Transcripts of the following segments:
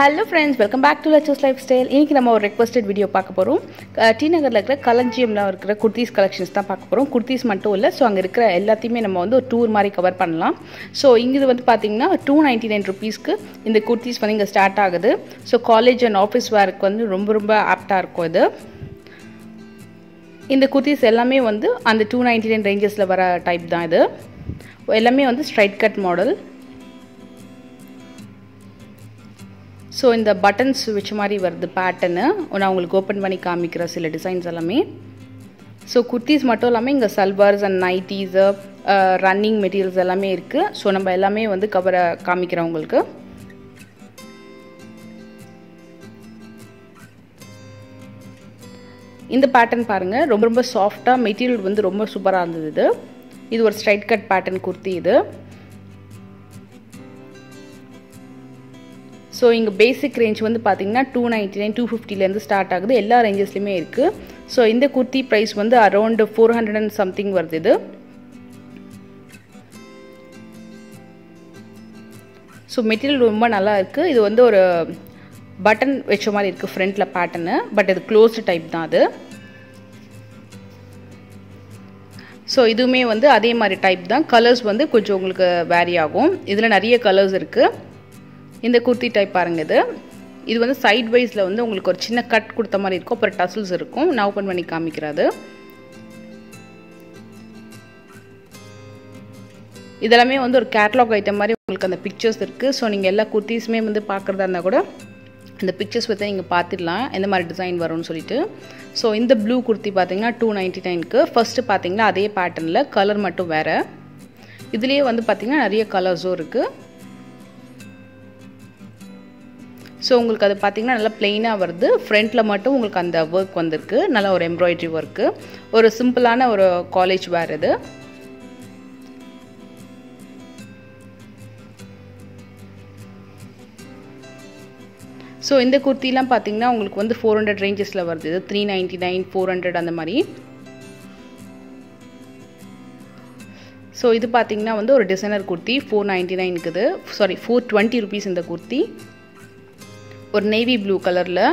Hello friends, welcome back to Lachos Lifestyle. Today we have a requested video. Tnagar la irukra Kalanjium la irukra kurtis collections da paakaporum. Kurtis mattum illa, so anga irukra ellatiyume nama vandu tour mari cover pannalam. So inga vandu pathina 299 rupees ku inda kurtis vandu start agudhu. So college and office wear ku vandu romba apt a irukum idu. Inda kurtis ellame vandu and 299 ranges la vara type da idu. Ellame vandu straight cut model. So in the buttons which mari varudhu pattern ona ungalku open panni kaamikra sila designs allame. So kurtis mattum allame inga salwars and nighties running materials allame irukku. So namba ellame vandu cover kaamikra ungalku. Inda pattern parunga romba romba soft ah material vandu romba super ah irundhudu idu. Idu or straight cut pattern kurti idu. So inga basic range vandu pathina 299 250 la start agudhu ella ranges lime irukku. So inda kurti price vandu around 400 and something varudhu. So material romba nalla irukku. Idu vandu or button vecha mari irukku front la pattern, but idu closed type da adu. So idume vandu adhe mari type da. Colors vandu konjam ungalku vary agum. Idhula nariya colors irukku. இந்த kurti type பாருங்க இது. இது வந்து side வைஸ்ல வந்து உங்களுக்கு ஒரு சின்ன cut கொடுத்த மாதிரி இருக்கும். அப்புறம் டஸ்ல்ஸ் இருக்கும். நான் ஓபன் பண்ணி காமிக்கிறது. இதெல்லாம் வந்து ஒரு கேட்டலாக் ஐட்டம் மாதிரி உங்களுக்கு அந்த பிக்சர்ஸ் இருக்கு. சோ நீங்க எல்லா kurtisமே வந்து பார்க்கறதா இருந்தா கூட அந்த பிக்சர்ஸ் பத்தி நீங்க பாத்துடலாம். என்ன மாதிரி டிசைன் வரும்னு சொல்லிட்டு. சோ இந்த ப்ளூ kurti பாத்தீங்கன்னா 299 க்கு. ஃபர்ஸ்ட் பாத்தீங்கன்னா அதே பேட்டர்ன்ல கலர் மட்டும் வேற. இதுலயே வந்து பாத்தீங்கன்னா நிறைய கலர்ஸோ இருக்கு. So உங்களுக்கு அது பாத்தீங்கன்னா நல்ல ப்ளைனா வருது. ஃப்ரண்ட்ல மட்டும் உங்களுக்கு அந்த வர்க் வந்திருக்கு. நல்ல ஒரு எம்ப்ராய்டரி வர்க். ஒரு சிம்பிளான ஒரு காலேஜ் வேர் இது. சோ இந்த kurtiலாம் பாத்தீங்கன்னா உங்களுக்கு வந்து 400 ரேஞ்சஸ்ல வருது. இது 399 400 அந்த மாதிரி. சோ இது பாத்தீங்கன்னா வந்து ஒரு டிசைனர் kurti 499 க்குது. சாரி 420 rupees இந்த kurti. Or navy blue color la.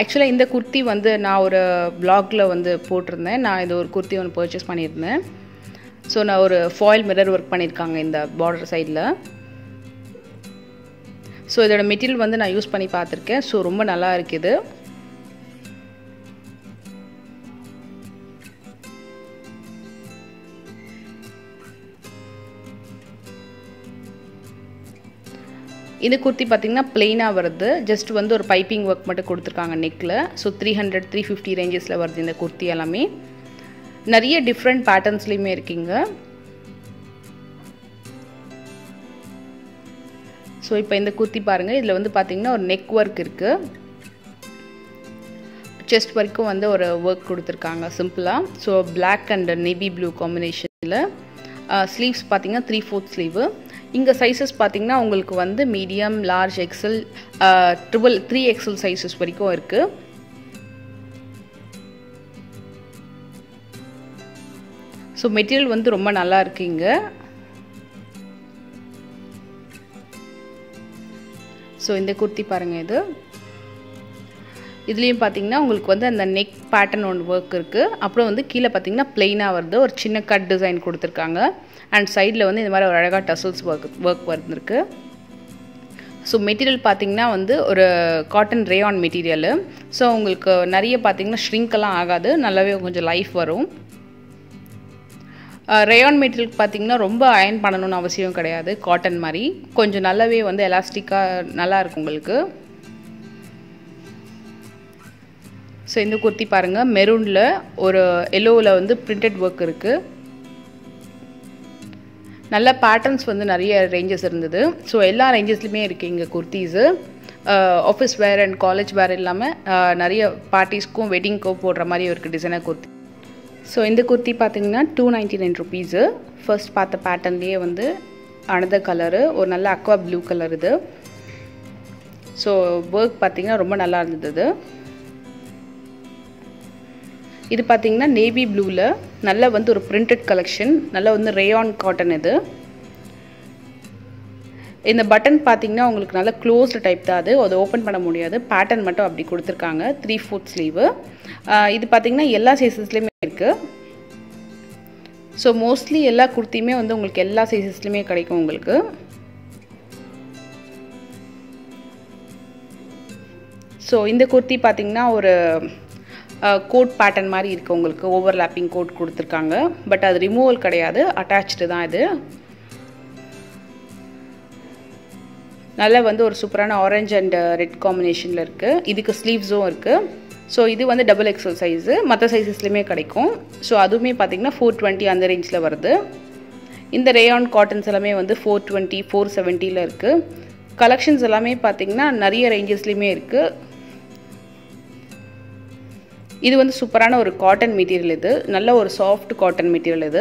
Actually இந்த kurti வந்து நான் ஒரு vlog ல வந்து போட்டுறேன். நான் இது ஒரு kurti one purchase பண்ணிருந்தேன். சோ நான் ஒரு foil mirror work பண்ணிருக்காங்க இந்த border side ல. சோ இதோட material வந்து நான் யூஸ் பண்ணி பார்த்திருக்கேன். சோ ரொம்ப நல்லா இருக்குது. இந்த kurti பாத்தீங்கன்னா ப்ளைனா வருது. ஜஸ்ட் வந்து ஒரு பைப்பிங் வர்க் மட்டும் கொடுத்திருக்காங்க நெக்ல. சோ 300 350 ரேஞ்சஸ்ல வருது இந்த kurti எல்லாமே. நிறைய டிஃபரண்ட் பேட்டர்ன்ஸ்லயே இருக்குங்க. சோ இப்போ இந்த kurti பாருங்க. இதுல வந்து பாத்தீங்கன்னா ஒரு நெக் வர்க் இருக்கு. செஸ்ட் வர்க்கும் வந்து ஒரு வர்க் கொடுத்திருக்காங்க சிம்பிளா. So Black and navy blue combinationல sleeves பாத்தீங்கன்னா 3/4 sleeve. இங்க சைஸஸ் பாத்தீங்கன்னா உங்களுக்கு வந்து medium, large, XL, 3 XL sizes வரைக்கும் இருக்கு. சோ மெட்டீரியல் வந்து ரொம்ப நல்லா இருக்குங்க. சோ இந்த kurti பாருங்க இது. இதுலயும் பாத்தீங்கன்னா உங்களுக்கு வந்து அந்த neck pattern on work இருக்கு. அப்புறம் வந்து கீழ பாத்தீங்கன்னா ப்ளைனா வருது. ஒரு சின்ன கட் டிசைன் கொடுத்திருக்காங்க. அண்ட் சைடுல வந்து இந்த மாதிரி ஒரு அழகா டசல்ஸ் work வந்திருக்கு. சோ மெட்டீரியல் பாத்தீங்கன்னா வந்து ஒரு காட்டன் ரேயான் மெட்டீரியல். சோ உங்களுக்கு நிறைய பாத்தீங்கன்னா shrink எல்லாம் ஆகாது. நல்லாவே கொஞ்சம் லைஃப் வரும். ரேயான் மெட்டீரியல் பாத்தீங்கன்னா ரொம்ப அயன் பண்ணனும்னு அவசியம் கிடையாது. காட்டன் மாதிரி கொஞ்சம் நல்லாவே வந்து எலாஸ்டிக்கா நல்லா இருக்கும் உங்களுக்கு. சோ இந்த kurti பாருங்க மெரூன்ல ஒரு yellowல வந்து printed work இருக்கு. நல்ல patterns வந்து நிறைய ranges இருந்துது. சோ எல்லா rangesலயுமே இருக்கு இங்க kurtis. Office wear and college wear இல்லாம நிறைய பார்ட்டிஸ்க்கும் வெட்டிங்க்கும் போடுற மாதிரி ஒரு டிசைனர் kurti. சோ இந்த kurti பாத்தீங்கன்னா 299 rupees. ஃபர்ஸ்ட் பார்த்த பேட்டர்ன்லயே வந்து another color ஒரு நல்ல aqua blue color இது. சோ work பாத்தீங்கன்னா ரொம்ப நல்லா இருந்துது. இது பாத்தீங்கன்னா நேவி ப்ளூல நல்ல வந்து ஒரு பிரிண்டட் கலெக்ஷன். நல்ல வந்து ரேயான் காட்டன் இது. இந்த பட்டன் பாத்தீங்கன்னா உங்களுக்கு நல்ல க்ளோஸ்ட் டைப் தான் அது அது ஓபன் பண்ண முடியாது பேட்டர்ன் மட்டும் அப்படி கொடுத்திருக்காங்க 3/4 ஸ்லீவ் இது பாத்தீங்கன்னா எல்லா சைஸஸ்லயே இருக்கு சோ मोस्टली எல்லா kurtiyume வந்து உங்களுக்கு எல்லா சைஸஸ்லயே கிடைக்கும் உங்களுக்கு சோ இந்த kurti பாத்தீங்கன்னா ஒரு கோட் பேட்டர்ன் மாதிரி இருக்கு உங்களுக்கு ஓவர்லாப்பிங் கோட் கொடுத்திருக்காங்க பட் அது ரிமூவல் கிடையாது அட்டாச்ட் தான் இது நல்ல வந்து ஒரு சூப்பரான orange and red combinationல இருக்கு இதுக்கு sleevesம் இருக்கு சோ இது வந்து double XL size மத்த சைஸஸ்லயே கிடைக்கும் சோ அதுமே பாத்தீங்கன்னா 420 அந்த ரேஞ்ச்ல வருது இந்த rayon cottons எல்லாமே வந்து 420 470 ல இருக்கு collections எல்லாமே பாத்தீங்கன்னா நிறைய rangesலயே இருக்கு இது வந்து சூப்பரான ஒரு காட்டன் மெட்டீரியல் இது நல்ல ஒரு சாஃப்ட் காட்டன் மெட்டீரியல் இது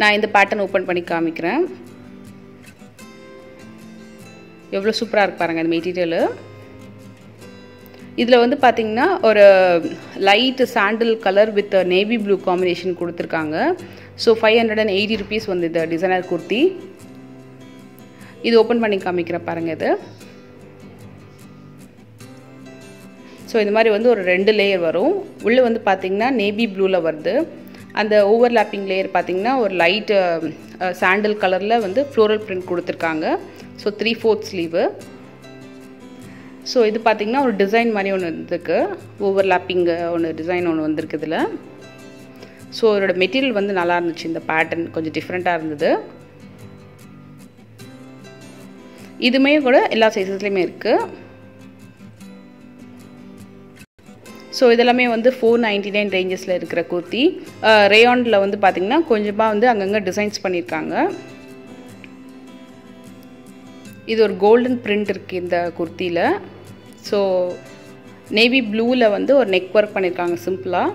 நான் இந்த பேட்டர்ன் ஓபன் பண்ணி காமிக்கிறேன் எவ்வளவு சூப்பரா இருக்கு பாருங்க இந்த மெட்டீரியல் இதுல வந்து பாத்தீங்கன்னா ஒரு light sandal colour with navy blue combination கொடுத்திருக்காங்க சோ 580 ரூபீஸ் வந்து இந்த டிசைனர் kurti இது ஓபன் பண்ணி காமிக்கிற பாருங்க இது So, இந்த மாதிரி வந்து ஒரு ரெண்டு லேயர் வரும் உள்ள வந்து பாத்தீங்கன்னா நேவி ப்ளூல வருது அந்த ஓவர்லாப்பிங் லேயர் பாத்தீங்கன்னா ஒரு லைட் சாண்டல் கலர்ல வந்து floral print கொடுத்திருக்காங்க சோ 3/4 ஸ்லீவ் சோ இது பாத்தீங்கன்னா ஒரு டிசைன் மாதிரி ஒன்னு இருக்கு ஓவர்லாப்பிங் ஒரு டிசைன் ஒன்னு வந்திருக்கு இதுல சோ இதோட மெட்டீரியல் வந்து நல்லா இருந்துச்சு இந்த பேட்டர்ன் கொஞ்சம் டிஃபரண்டா இருந்தது இதுமே கூட எல்லா சைஸஸ்லயே இருக்கு So, this is 499 ranges la irukra kurti rayon la vandu pathina konjama vandu anganga designs panniranga idu or golden print irukku inda kurti la so navy blue la vandu or neck work panniranga simple ah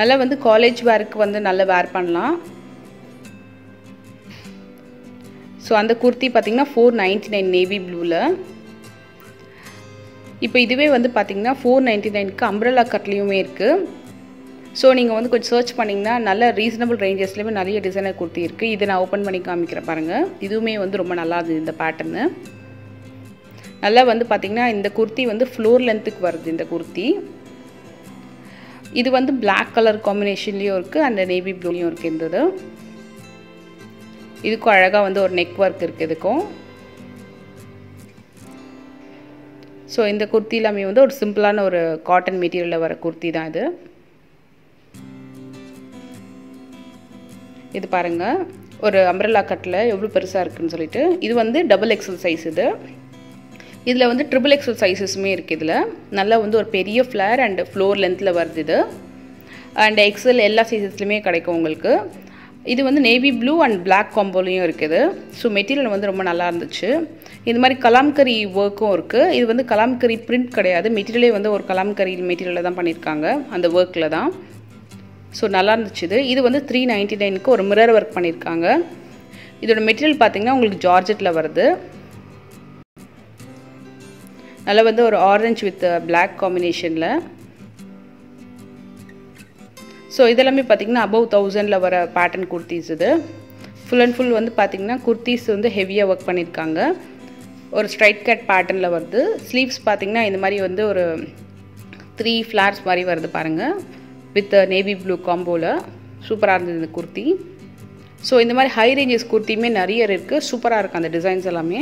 nalla vandu college wear ku vandu nalla wear pannalam so and kurti pathina 499 navy blue la இப்போ இதுவே வந்து பாத்தீங்கன்னா 499 க்கு umbrella cut லியுமே இருக்கு so நீங்க வந்து கொஞ்சம் search பண்ணீங்கன்னா நல்ல ரீசனபிள் ரேஞ்சஸ்லயே நிறைய டிசைனர் kurti இருக்கு இத நான் ஓபன் பண்ணி காமிக்கிறேன் பாருங்க இதுவுமே வந்து ரொம்ப நல்லா இருக்கு இந்த பேட்டர்ன் நல்லா வந்து பாத்தீங்கன்னா இந்த kurti வந்து floor length க்கு வருது இந்த kurti இது வந்து black color combinationலயும் இருக்கு and navy blue லயும் இருக்கு இந்த இதுக்கு அழகா வந்து ஒரு neck work இருக்கு இதுக்கு So, இந்த kurti எல்லாமே வந்து ஒரு சிம்பிளான ஒரு காட்டன் மெட்டீரியல்ல வர kurti தான் இது இது பாருங்க ஒரு umbrella cutல எவ்வளவு பெருசா இருக்குன்னு சொல்லிட்டு இது வந்து double XL size இது இதுல வந்து triple XL sizesமே இருக்கு இதுல நல்லா வந்து ஒரு பெரிய flare and floor lengthல வருது இது and XL எல்லா சைஸஸ்லயே கிடைக்கும் உங்களுக்கு இது வந்து நேவி ப்ளூ அண்ட் Black காம்போலயும் இருக்குது சோ மெட்டீரியல் வந்து ரொம்ப நல்லா இருந்துச்சு இந்த மாதிரி கலாம்கரி வர்க்கும் இருக்கு இது வந்து கலாம்கரி print கிடையாது மெட்டீரியலே வந்து ஒரு கலாம்கரி மெட்டீரியல்ல தான் பண்ணிருக்காங்க அந்த வர்க்ல தான் சோ நல்லா இருந்துச்சு இது வந்து 399 க்கு ஒரு mirror work பண்ணிருக்காங்க இதோட மெட்டீரியல் பாத்தீங்கன்னா உங்களுக்கு ஜார்ஜெட்ல வருது நல்ல வந்து ஒரு orange with Black combinationல So, இதெல்லாம் பாத்தீங்கன்னா above 1000 ல வர பேட்டர்ன் kurtis இது full and full வந்து பாத்தீங்கன்னா kurtis வந்து ஹெவியா வர்க் பண்ணிருக்காங்க ஒரு ஸ்ட்ரைட் கட் பேட்டர்ன்ல வருது ஸ்லீவ்ஸ் பாத்தீங்கன்னா இந்த மாதிரி வந்து ஒரு 3 flowers மாதிரி வருது பாருங்க with navy blue comboல சூப்பரா இருந்துது இந்த kurti சோ இந்த மாதிரி high ranges kurtiyume நிறைய இருக்கு சூப்பரா இருக்கு அந்த டிசைன்ஸ் எல்லாமே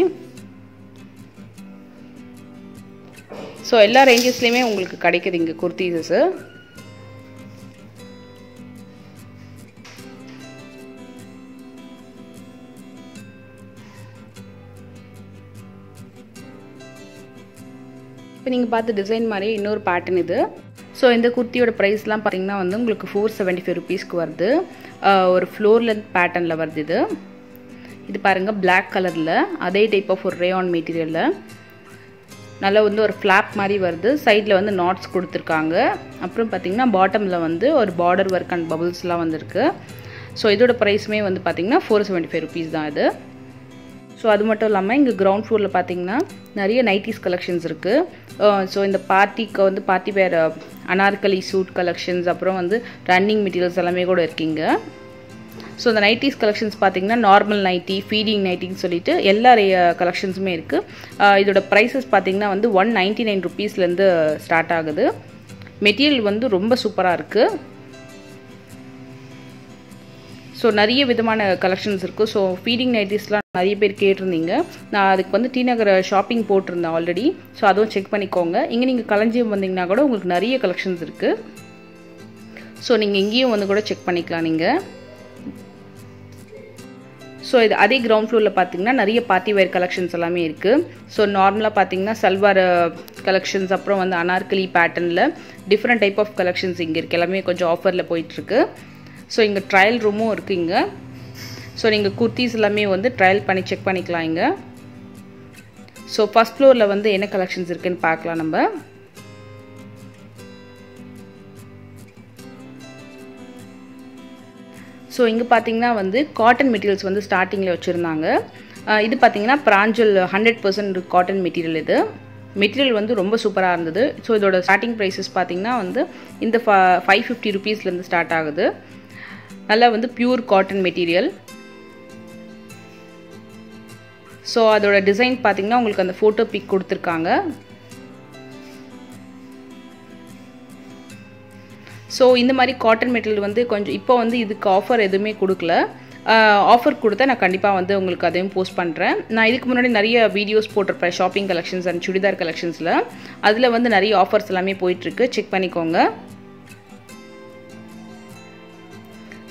சோ எல்லா ரேஞ்சஸ்லயே உங்களுக்கு கிடைக்குது இங்க kurtis இப்போ நீங்க பார்த்த டிசைன் மாதிரி இன்னொரு பேட்டர்ன் இது சோ இந்த kurtiயோட பிரைஸ்லாம் பாத்தீங்கன்னா வந்து உங்களுக்கு 475 rupees க்கு வருது ஒரு floor length பேட்டர்ன்ல வருது இது இது பாருங்க Black கலர்ல அதே டைப் ஆஃப் ஒரு rayon மெட்டீரியல்ல நல்ல வந்து ஒரு flap மாதிரி வருது சைடுல வந்து knots கொடுத்திருக்காங்க அப்புறம் பாத்தீங்கன்னா பாட்டம்ல வந்து ஒரு border work and bubblesலாம் வந்திருக்கு சோ இதோட பிரைஸ்மே வந்து பாத்தீங்கன்னா 475 rupees தான் இது So அது மட்டும் இல்லாம இங்க கிரவுண்ட் ஃப்ளோர்ல பாத்தீங்கன்னா நிறைய 90s கலெக்ஷன்ஸ் இருக்கு சோ இந்த பார்ட்டிக்கு வந்து party wear anarkali suit collections அப்புறம் வந்து ரன்னிங் மெட்டீரியல்ஸ் எல்லாமே கூட இருக்குங்க So the 90s collections பாத்தீங்கன்னா normal nighty, feeding nighty னு சொல்லிட்டு எல்லா collections உமே இருக்கு. இதோட prices பாத்தீங்கன்னா வந்து 199 rupees ல இருந்து ஸ்டார்ட் ஆகுது. Material வந்து ரொம்ப சூப்பரா இருக்கு. So நிறைய விதமான collections இருக்கு. So feeding nighties லாம் நிறைய பேர் கேட்டிருந்தீங்க. நான் அதுக்கு வந்து டிநகர் ஷாப்பிங் போட்டுறேன் ஆல்ரெடி. So அதுவும் செக் பண்ணிக்கோங்க. இங்க நீங்க கலஞ்சியம் வந்தீங்கன்னா கூட உங்களுக்கு நிறைய collections இருக்கு. So நீங்க இங்கேயும் வந்து கூட செக் பண்ணிக்கலாம் நீங்க. So இது அதே ground floor ல பாத்தீங்கன்னா நிறைய party wear collections எல்லாமே இருக்கு. So நார்மலா பாத்தீங்கன்னா சல்வார் collections அப்புறம் வந்து அனார்கலி பேட்டர்ன்ல different type of collections இங்க இருக்கு. எல்லாமே கொஞ்சம் ஆஃபர்ல போயிட்டு இருக்கு. So இங்க trial room இருக்கு இங்க. So நீங்க kurtis எல்லாமே வந்து trial பண்ணி செக் பண்ணிக்கலாம் இங்க. So first floor ல வந்து என்ன collections இருக்குன்னு பார்க்கலாம் நம்ம. So inga pathina vandu cotton materials vandu starting la vechirundanga idu pathina pranjal 100% cotton material idu material vandu romba super ah irundhudu so idoda starting prices pathina vandu inda 550 rupees la irundhu start agudhu nalla vandu pure cotton material so adoda design pathina ungalku and photo pic kuduthirukanga. So இந்த மாதிரி cotton material வந்து கொஞ்சம் இப்போ வந்து இதுக்கு offer எதுமே கொடுக்கல offer கொடுத்தா நான் கண்டிப்பா வந்து உங்களுக்கு அதையும் போஸ்ட் பண்றேன் நான் இதுக்கு முன்னாடி நிறைய வீடியோஸ் போட்டுறேன் ஷாப்பிங் கலெக்ஷன்ஸ் and சுடிதார் கலெக்ஷன்ஸ்ல அதுல வந்து நிறைய ஆஃபர்ஸ் எல்லாமே போயிட்டு இருக்கு செக் பண்ணிக்கோங்க.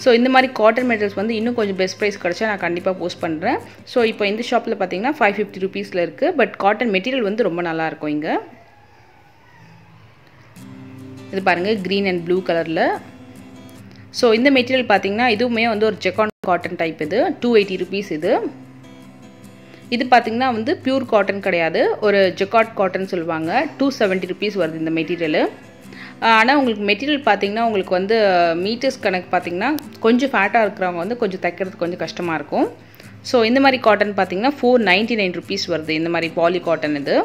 So இந்த மாதிரி காட்டன் மெட்டீரியல்ஸ் வந்து இன்னும் கொஞ்சம் பெஸ்ட் பிரைஸ் கிடைச்சா நான் கண்டிப்பா போஸ்ட் பண்றேன். So இப்போ இந்த ஷாப்ல பாத்தீங்கன்னா 550 rupees ல இருக்கு பட் காட்டன் மெட்டீரியல் வந்து ரொம்ப நல்லா இருக்கும் இங்க. இது பாருங்க green and blue கலர்ல. சோ இந்த மெட்டீரியல் பாத்தீங்கன்னா இதுமே வந்து ஒரு ஜெக்கான் காட்டன் டைப் இது 280 rupees இது. இது பாத்தீங்கன்னா வந்து பியூர் காட்டன் கிடையாது ஒரு ஜெக்காட் காட்டன் சொல்வாங்க 270 rupees வருது இந்த மெட்டீரியல். ஆனா உங்களுக்கு மெட்டீரியல் பாத்தீங்கன்னா உங்களுக்கு வந்து மீட்டர்ஸ் கணக்கு பாத்தீங்கன்னா கொஞ்சம் ஃபேட்டா இருக்குறவங்க வந்து கொஞ்சம் தைக்கிறதுக்கு கொஞ்சம் கஷ்டமா இருக்கும். சோ இந்த மாதிரி காட்டன் பாத்தீங்கன்னா 499 rupees வருது இந்த மாதிரி பாலி காட்டன் இது.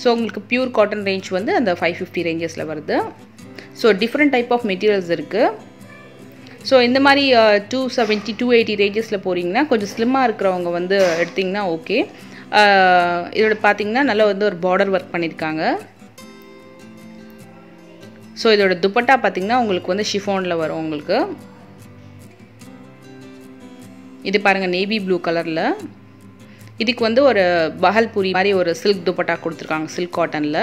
So உங்களுக்கு பியூர் காட்டன் ரேஞ்ச் வந்து அந்த 550 ரேஞ்சஸ்ல வருது. So different type of materials இருக்கு. So இந்த மாதிரி 270 280 ரேஞ்சஸ்ல போறீங்கன்னா கொஞ்சம் ஸ்லிம்மா இருக்குறவங்க வந்து எடுத்தீங்கன்னா ஓகே. இதோட பாத்தீங்கன்னா நல்ல வந்து ஒரு border work பண்ணிருக்காங்க. So இதோட துப்பட்டா பாத்தீங்கன்னா உங்களுக்கு வந்து chiffon ல வரும் உங்களுக்கு. இது பாருங்க navy blue கலர்ல. இதுக்கு வந்து ஒரு பஹல்பூரி மாதிரி ஒரு silk dupatta கொடுத்திருக்காங்க silk cottonல.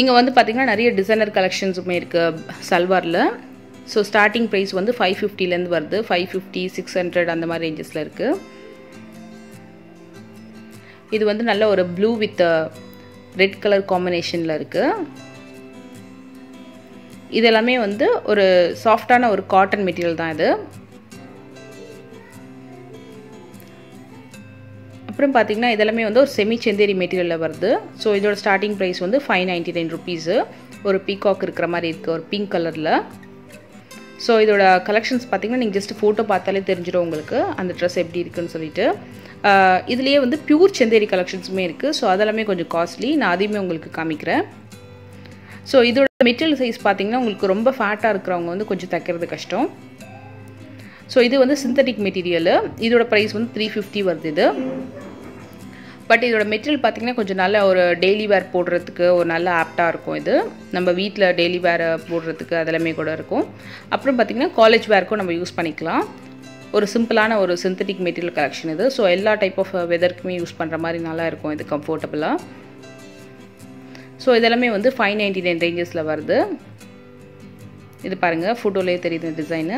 இங்க வந்து பாத்தீங்கன்னா நிறைய டிசைனர் கலெக்ஷன்ஸ் உமே இருக்கு சல்வார்ல. சோ ஸ்டார்டிங் பிரைஸ் வந்து 550 ல இருந்து வருது 550 600 அந்த மாதிரி ரேஞ்சஸ்ல இருக்கு. இது வந்து நல்ல ஒரு blue with red color combinationல இருக்கு. இதெல்லாம் வந்து ஒரு சாஃப்ட்டான ஒரு காட்டன் மெட்டீரியல் தான் இது. அப்புறம் பாத்தீங்கன்னா இதெல்லாம் வந்து ஒரு செமி செந்தேரி மெட்டீரியல்ல வருது. சோ இதோட ஸ்டார்டிங் பிரைஸ் வந்து 599 rupees ஒரு பீகாக் இருக்குற மாதிரி இருக்கு ஒரு pink கலர்ல. சோ இதோட கலெக்ஷன்ஸ் பாத்தீங்கன்னா நீங்க ஜஸ்ட் போட்டோ பார்த்தாலே தெரிஞ்சிரும் உங்களுக்கு அந்த Dress எப்படி இருக்குன்னு சொல்லிட்டு. இதுலயே வந்து பியூர் செந்தேரி கலெக்ஷன்ஸ்மே இருக்கு. சோ அதெல்லாம் கொஞ்சம் காஸ்ட்லி நான் அதையும் உங்களுக்கு காமிக்கிறேன். சோ இதோட மெட்டீரியல் சைஸ் பாத்தீங்கன்னா உங்களுக்கு ரொம்ப ஃபேட்டா இருக்குறவங்க வந்து கொஞ்சம் தைக்கிறது கஷ்டம். சோ இது வந்து சிந்தட்டிக் மெட்டீரியல் இதோட பிரைஸ் வந்து 350 வருது இது. பட் இதோட மெட்டீரியல் பாத்தீங்கன்னா கொஞ்சம் நல்ல ஒரு டெய்லி வேர் போடுறதுக்கு ஒரு நல்ல ஆப்டா இருக்கும் இது. நம்ம வீட்ல டெய்லி வேர் போடுறதுக்கு அதலமே கூட இருக்கும். அப்புறம் பாத்தீங்கன்னா காலேஜ் வேர்க்கும் நம்ம யூஸ் பண்ணிக்கலாம். ஒரு சிம்பிளான ஒரு சிந்தட்டிக் மெட்டீரியல் கலெக்ஷன் இது. சோ எல்லா டைப் ஆஃப் வெதர்க்குமே யூஸ் பண்ற மாதிரி நல்லா இருக்கும் இது கம்ஃபர்ட்டபிளா. சோ இதெல்லாம் வந்து 599 ரேஞ்சஸ்ல வருது. இது பாருங்க போட்டோலயே தெரியுது டிசைன்.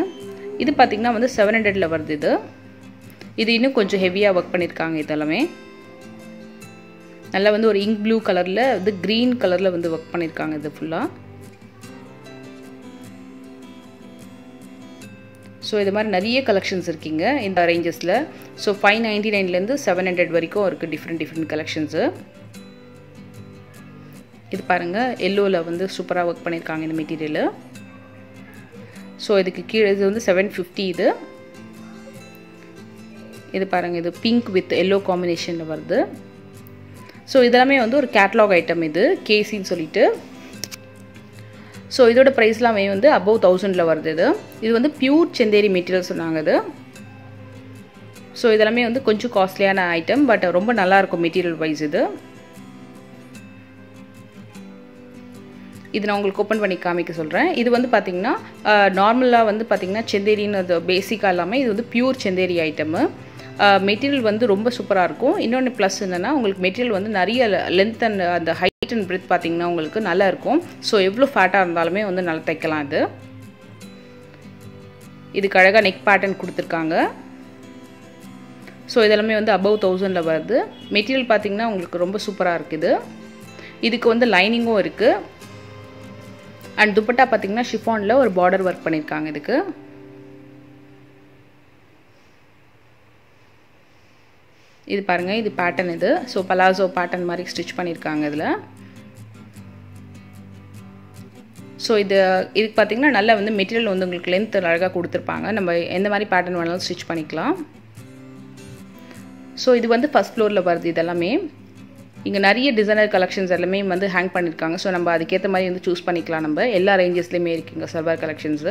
இது பாத்தீங்கன்னா வந்து 700 ல வருது இது. இது இன்னும் கொஞ்சம் ஹெவியா வர்க் பண்ணிருக்காங்க இதெல்லாம். நல்ல வந்து ஒரு ink blue கலர்ல இது green கலர்ல வந்து வர்க் பண்ணிருக்காங்க இது ஃபுல்லா. சோ இது மாதிரி நிறைய கலெக்ஷன்ஸ் இருக்குங்க இந்த ரேஞ்சஸ்ல. சோ 599 ல இருந்து 700 வரைக்கும் இருக்கு டிஃபரண்ட் கலெக்ஷன்ஸ். இது பாருங்க yellowல வந்து சூப்பரா வர்க் பண்ணிருக்காங்க இந்த மெட்டீரியல். சோ இதுக்கு கீழ இது வந்து 750 இது. இது பாருங்க இது pink with yellow combinationல வருது. சோ இதெல்லாம் வந்து ஒரு கேட்டலாக் ஐட்டம் இது KC ன்னு சொல்லிட்டு. So இதோட price-லாம் வந்து above 1000ல வருது இது. இது வந்து pure Chanderi material சொன்னாங்க இது. So இதெல்லாம் வந்து கொஞ்சம் காஸ்ட்லியான ஐட்டம் பட் ரொம்ப நல்லா இருக்கும் material wise இது. இது நான் உங்களுக்கு ஓபன் பண்ணி காமிக்க சொல்றேன். இது வந்து பாத்தீங்கன்னா நார்மலா வந்து பாத்தீங்கன்னா செந்தேரின்றது பேசிக்கா எல்லாமே இது வந்து பியூர் செந்தேரி ஐட்டம். மெட்டீரியல் வந்து ரொம்ப சூப்பரா இருக்கும். இன்னொரு பிளஸ் என்னன்னா உங்களுக்கு மெட்டீரியல் வந்து நிறைய லெந்த் and அந்த ஹைட் and breadth பாத்தீங்கன்னா உங்களுக்கு நல்லா இருக்கும். சோ எவ்ளோ ஃபேட்டா இருந்தாலுமே வந்து நல்லா தைக்கலாம் இது. இதுக்கு அழகா neck pattern கொடுத்திருக்காங்க. சோ இதெல்லாம் வந்து above 1000 ல வருது. மெட்டீரியல் பாத்தீங்கன்னா உங்களுக்கு ரொம்ப சூப்பரா இருக்குது. இதுக்கு வந்து லைனிங்கும் இருக்கு. And dupatta pathina chiffon la or border work pannirukanga idukku idu parunga idu pattern idu so palazzo pattern mari stitch pannirukanga idla so iduk pathina nalla vandu material vandu ungalku length alaga kuduthirpanga nama endha mari pattern vanalum stitch pannikalam so idu vandu first floor la varudhu idellame இங்க நிறைய designer collections எல்லாமே வந்து hang பண்ணிருக்காங்க so நம்ம அதுக்கு ஏத்த மாதிரி வந்து चूஸ் பண்ணிக்கலாம் நம்ம எல்லா ரேஞ்சஸ்லயுமே இருக்குங்க சர்வர் கலெக்ஷன்ஸ்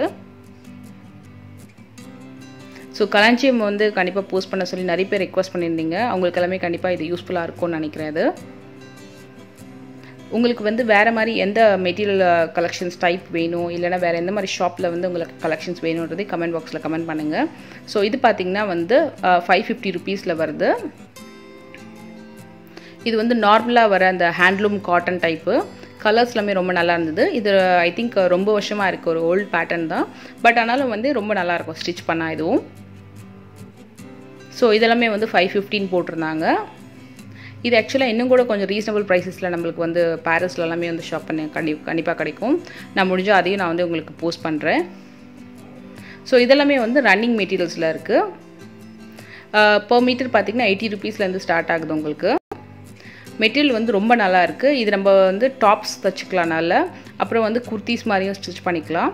சோ கலாஞ்சியம் வந்து கண்டிப்பா போஸ்ட் பண்ண சொல்லி நிறைய பேர் ரிக்வெஸ்ட் பண்ணிருந்தீங்க உங்களுக்கு எல்லாமே கண்டிப்பா இது யூஸ்புல்லா இருக்கும்னு நினைக்கிறேன் இது உங்களுக்கு வந்து வேற மாதிரி எந்த மெட்டீரியல் கலெக்ஷன்ஸ் டைப் வேணும் இல்லனா வேற எந்த மாதிரி ஷாப்ல வந்து உங்களுக்கு கலெக்ஷன்ஸ் வேணும்ன்றதை கமெண்ட் பாக்ஸ்ல கமெண்ட் பண்ணுங்க சோ இது பாத்தீங்கன்னா வந்து 550 ரூபீஸ்ல வருது இது வந்து நார்மலா வர அந்த ஹேண்ட்லூம் காட்டன் டைப் கலர்ஸ் எல்லாமே ரொம்ப நல்லா இருந்துது இது ஐ திங்க் ரொம்ப வருஷமா இருக்கு ஒரு ஓல்ட் பேட்டர்ன் தான் பட் ஆனாலும் வந்து ரொம்ப நல்லா இருக்கும் ஸ்டிட்ச் பண்ணா இதுவும் சோ இதெல்லாம் வந்து 515 போட்டுறாங்க இது एक्चुअली இன்னும் கூட கொஞ்சம் ரீசனபிள் பிரைसेसல நமக்கு வந்து பாரிஸ்ல எல்லாமே வந்து ஷாப் பண்ண கண்டிப்பா கிடைக்கும் நான் முடிஞ்ச அதையும் நான் வந்து உங்களுக்கு போஸ்ட் பண்றேன் சோ இதெல்லாம் வந்து ரன்னிங் மெட்டீரியல்ஸ்ல இருக்கு per meter பாத்தீங்கன்னா 80 ரூபீஸ்ல இருந்து ஸ்டார்ட் ஆகுது உங்களுக்கு மெட்டீரியல் வந்து ரொம்ப நல்லா இருக்கு இது நம்ம வந்து டாப்ஸ் தச்சுக்கலாம் நல்ல அப்புறம் வந்து kurtis மாதிரியும் ஸ்டிட்ச் பண்ணிக்கலாம்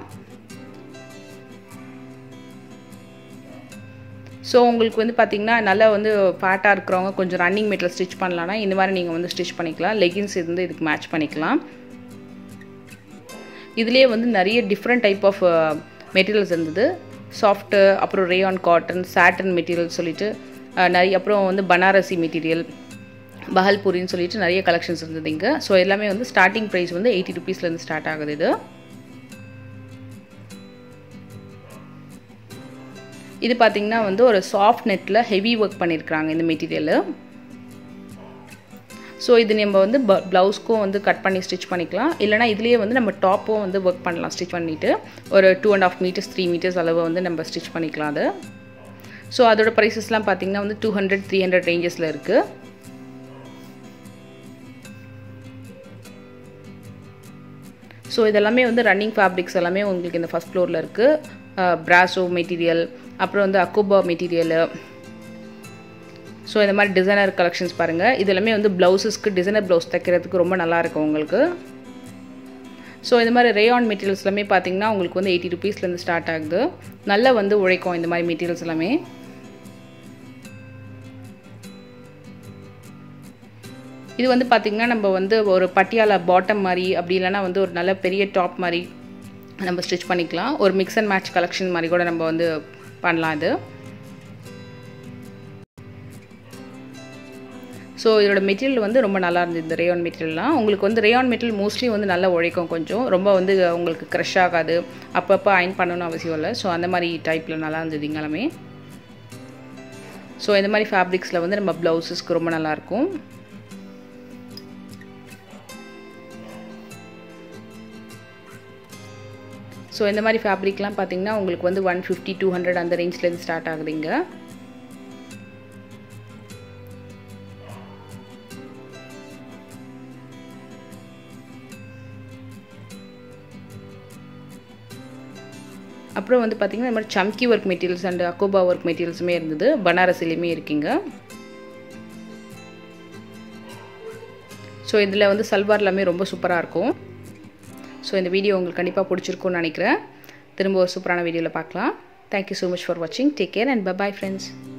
சோ உங்களுக்கு வந்து பாத்தீங்கன்னா நல்ல வந்து பாட்டா இருக்குறவங்க கொஞ்சம் ரன்னிங் மெட்டீரியல் ஸ்டிட்ச் பண்ணலாம்னா இந்த மாதிரி நீங்க வந்து ஸ்டிட்ச் பண்ணிக்கலாம் லெகின்ஸ் இருந்து இதுக்கு மேட்ச் பண்ணிக்கலாம் இதுலயே வந்து நிறைய different type of மெட்டீரியல்ஸ் இருந்துது சாஃப்ட் அப்புறம் rayon cotton satin material சொல்லிட்டு நிறைய அப்புறம் வந்து banarasi material பஹல்பூரின்னு சொல்லிட்டு நிறைய கலெக்ஷன்ஸ் இருந்துங்க சோ எல்லாமே வந்து ஸ்டார்டிங் பிரைஸ் வந்து 80 ரூபீஸ்ல இருந்து ஸ்டார்ட் ஆகுது இது இது பாத்தீங்கன்னா வந்து ஒரு சாஃப்ட் நெட்ல ஹெவி வர்க் பண்ணிருக்காங்க இந்த மெட்டீரியல் சோ இது நம்ம வந்து ப்лауஸ்க்கு வந்து கட் பண்ணி ஸ்டிட்ச் பண்ணிக்கலாம் இல்லனா இதுலயே வந்து நம்ம டாப்போ வந்து வர்க் பண்ணலாம் ஸ்டிட்ச் பண்ணிட்டு ஒரு 2.5 மீட்டர் 3 மீட்டர் அளவு வந்து நம்ம ஸ்டிட்ச் பண்ணிக்கலாம் அது சோ அதோட பிரைसेसலாம் பாத்தீங்கன்னா வந்து 200 300 ரேஞ்சஸ்ல இருக்கு சோ இதெல்லாம் வந்து ரன்னிங் ஃபேப்ரிக்ஸ் எல்லாமே உங்களுக்கு இந்த ஃபர்ஸ்ட் ஃப்ளோர்ல இருக்கு பிராசோ மெட்டீரியல் அப்புறம் வந்து அக்குபா மெட்டீரியல் சோ இந்த மாதிரி டிசைனர் கலெக்ஷன்ஸ் பாருங்க இதெல்லாம் வந்து ப்лауஸ்க்கு டிசைனர் ப்лауஸ் தைக்கிறதுக்கு ரொம்ப நல்லா இருக்கும் உங்களுக்கு சோ இந்த மாதிரி ரேயான் மெட்டீரியல்ஸ் எல்லாமே பாத்தீங்கன்னா உங்களுக்கு வந்து 80 ரூபீஸ்ல இருந்து ஸ்டார்ட் ஆகுது நல்ல வந்து உழைக்கும் இந்த மாதிரி மெட்டீரியல்ஸ் எல்லாமே இது வந்து பாத்தீங்கன்னா நம்ம வந்து ஒரு பட்டியாலா பாட்டம் மாதிரி அப்படி இல்லனா வந்து ஒரு நல்ல பெரிய டாப் மாதிரி நம்ம ஸ்டிட்ச் பண்ணிக்கலாம் ஒரு mix and match கலெக்ஷன் மாதிரி கூட நம்ம வந்து பண்ணலாம் இது சோ இதோட மெட்டீரியல் வந்து ரொம்ப நல்லா இருந்து இந்த ரேயான் மெட்டீரியல்லாம் உங்களுக்கு வந்து ரேயான் மெட்டீரியல் மோஸ்ட்லி வந்து நல்லா உழைக்கும் கொஞ்சம் ரொம்ப வந்து உங்களுக்கு கிரஷ் ஆகாது அப்பப்ப அயன் பண்ணனும் அவசியம் இல்ல சோ அந்த மாதிரி டைப்ல நல்லா இருந்துதுங்கலமே சோ இந்த மாதிரி ஃபேப்ரிக்ஸ்ல வந்து நம்ம ப்лауஸ்க்கு ரொம்ப நல்லா இருக்கும் சோ இந்த மாதிரி ஃபேப்ரிக்லாம் பாத்தீங்கன்னா உங்களுக்கு வந்து 150 200 அந்த ரேஞ்ச்ல இருந்து ஸ்டார்ட் ஆகுதுங்க அப்புறம் வந்து பாத்தீங்கன்னா இந்த மாதிரி சம்கி வர்க் மெட்டீரியல்ஸ் and அக்கோபா வர்க் மெட்டீரியல்ஸ்மே இருந்துது பனாரசிலயுமே இருக்குங்க சோ இதுல வந்து சல்வார் எல்லாமே ரொம்ப சூப்பரா இருக்கும் So இந்த வீடியோ உங்களுக்கு கண்டிப்பா பிடிச்சிருக்கும்னு நினைக்கிறேன். திரும்ப ஒரு சூப்பரான வீடியோல பார்க்கலாம். Thank you so much for watching. Take care and bye bye friends.